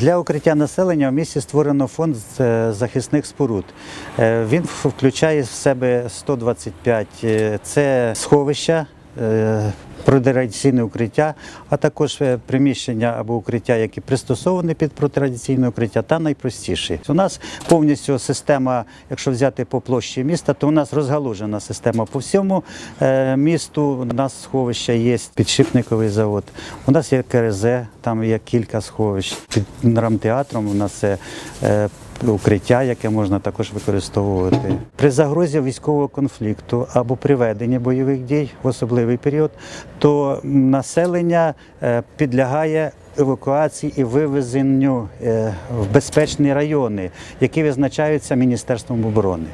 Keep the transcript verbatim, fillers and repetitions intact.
Для укриття населення в місті створено фонд захисних споруд. Він включає в себе сто двадцять п'ять – це сховища, протирадіаційне укриття, а також приміщення або укриття, які пристосовані під протирадіаційне укриття, та найпростіші. У нас повністю система, якщо взяти по площі міста, то у нас розгалужена система по всьому місту. У нас сховища є, підшипниковий завод, у нас є К Р З, там є кілька сховищ. Під рамтеатром у нас це укриття, яке можна також використовувати. При загрозі військового конфлікту або при веденні бойових дій в особливий період, то населення підлягає евакуації і вивезенню в безпечні райони, які визначаються Міністерством оборони.